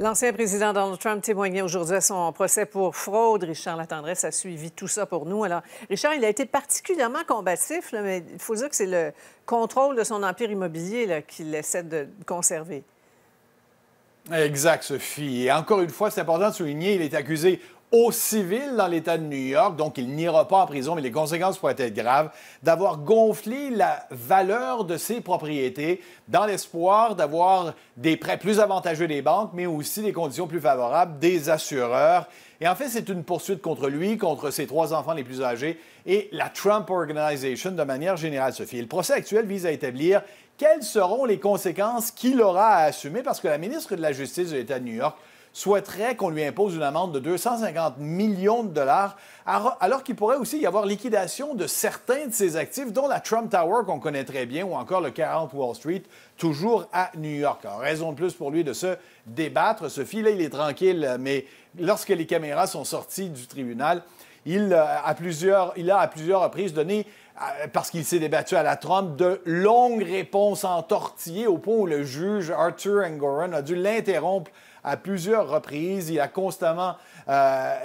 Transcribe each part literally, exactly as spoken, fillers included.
L'ancien président Donald Trump témoignait aujourd'hui à son procès pour fraude. Richard Latendresse a suivi tout ça pour nous. Alors, Richard, il a été particulièrement combatif, là, mais il faut dire que c'est le contrôle de son empire immobilier là, qu'il essaie de conserver. Exact, Sophie. Et encore une fois, c'est important de souligner, il est accusé au civil dans l'État de New York, donc il n'ira pas en prison, mais les conséquences pourraient être graves, d'avoir gonflé la valeur de ses propriétés dans l'espoir d'avoir des prêts plus avantageux des banques, mais aussi des conditions plus favorables des assureurs. Et en fait, c'est une poursuite contre lui, contre ses trois enfants les plus âgés et la Trump Organization de manière générale, Sophie. Le procès actuel vise à établir quelles seront les conséquences qu'il aura à assumer, parce que la ministre de la Justice de l'État de New York souhaiterait qu'on lui impose une amende de deux cent cinquante millions de dollars, alors qu'il pourrait aussi y avoir liquidation de certains de ses actifs, dont la Trump Tower qu'on connaît très bien, ou encore le quarante Wall Street, toujours à New York. Alors, raison de plus pour lui de se débattre. Sophie, là, il est tranquille, mais lorsque les caméras sont sorties du tribunal, il a à plusieurs, il a à plusieurs reprises donné, parce qu'il s'est débattu à la Trump, de longues réponses entortillées au point où le juge Arthur Angoran a dû l'interrompre à plusieurs reprises. Il a constamment euh,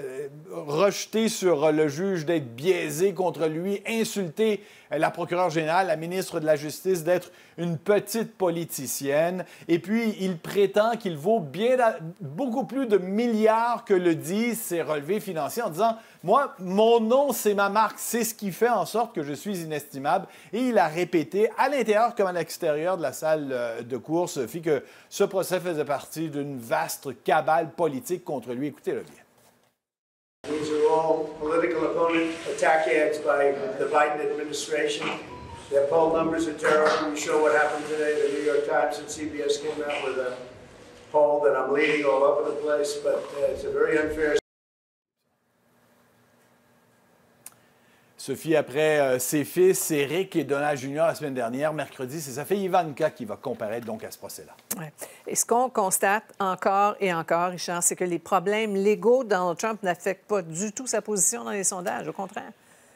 euh, rejeté sur le juge d'être biaisé contre lui, insulté la procureure générale, la ministre de la Justice, d'être une petite politicienne. Et puis, il prétend qu'il vaut bien beaucoup plus de milliards que le disent ses relevés financiers en disant « Moi, mon nom, c'est ma marque, c'est ce qui fait en sorte que je suis inestimable. » Et il a répété, à l'intérieur comme à l'extérieur de la salle de cours, Sophie, que ce procès faisait partie d'une vaste cabale politique contre lui. Écoutez-le bien. These are all political opponent attack ads by the Biden administration. Their poll numbers are terrible. You show what happened today. The New York Times and C B S came out with a poll that I'm leading all over the place, but uh, it's a very unfair. Sophie, après euh, ses fils, Eric et Donald Junior la semaine dernière, mercredi, c'est sa fille Ivanka qui va comparaître donc à ce procès-là. Ouais. Et ce qu'on constate encore et encore, Richard, c'est que les problèmes légaux de Donald Trump n'affectent pas du tout sa position dans les sondages, au contraire.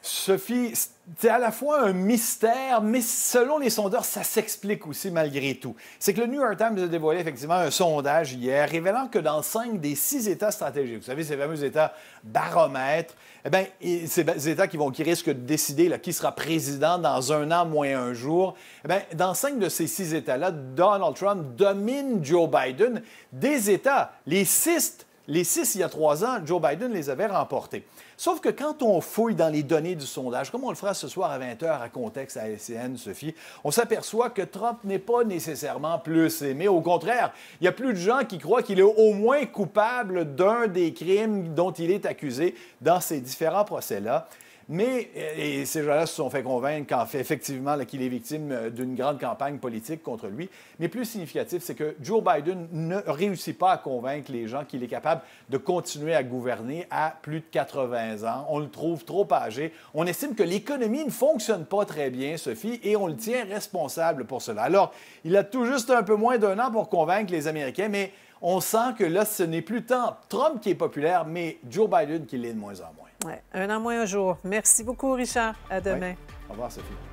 Sophie, c'est à la fois un mystère, mais selon les sondeurs, ça s'explique aussi malgré tout. C'est que le New York Times a dévoilé effectivement un sondage hier révélant que dans cinq des six États stratégiques, vous savez, ces fameux États baromètres, eh bien, ces États qui, vont, qui risquent de décider là, qui sera président dans un an moins un jour, eh bien, dans cinq de ces six États-là, Donald Trump domine Joe Biden. Des États, les six Les six, il y a trois ans, Joe Biden les avait remportés. Sauf que quand on fouille dans les données du sondage, comme on le fera ce soir à vingt heures à Contexte à L C N, Sophie, on s'aperçoit que Trump n'est pas nécessairement plus aimé. Au contraire, il y a plus de gens qui croient qu'il est au moins coupable d'un des crimes dont il est accusé dans ces différents procès-là. Mais et ces gens-là se sont fait convaincre qu'en fait, effectivement, qu'il est victime d'une grande campagne politique contre lui. Mais plus significatif, c'est que Joe Biden ne réussit pas à convaincre les gens qu'il est capable de continuer à gouverner à plus de quatre-vingts ans. On le trouve trop âgé. On estime que l'économie ne fonctionne pas très bien, Sophie, et on le tient responsable pour cela. Alors, il a tout juste un peu moins d'un an pour convaincre les Américains, mais on sent que là, ce n'est plus tant Trump qui est populaire, mais Joe Biden qui l'est de moins en moins. Ouais, un an moins un jour. Merci beaucoup, Richard. À demain. Oui. Au revoir, Sophie.